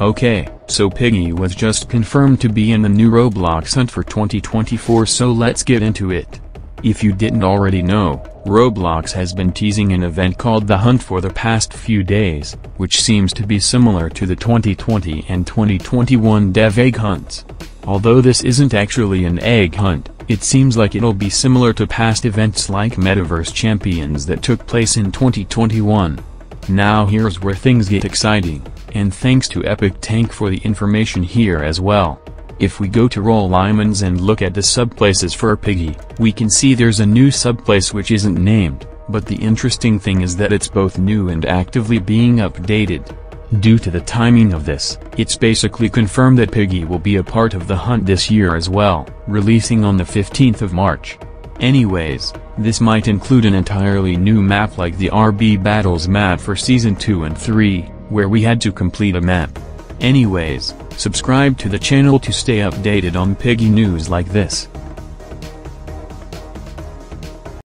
Okay, so Piggy was just confirmed to be in the new Roblox Hunt for 2024, so let's get into it. If you didn't already know, Roblox has been teasing an event called The Hunt for the past few days, which seems to be similar to the 2020 and 2021 Dev Egg Hunts. Although this isn't actually an egg hunt, it seems like it'll be similar to past events like Metaverse Champions that took place in 2021. Now here's where things get exciting, and thanks to Epic Tank for the information here as well. If we go to Roll Lymons and look at the subplaces for Piggy, we can see there's a new subplace which isn't named, but the interesting thing is that it's both new and actively being updated. Due to the timing of this, it's basically confirmed that Piggy will be a part of the hunt this year as well, releasing on the 15th of March. Anyways, this might include an entirely new map like the RB Battles map for Season 2 and 3, where we had to complete a map. Anyways, subscribe to the channel to stay updated on Piggy news like this.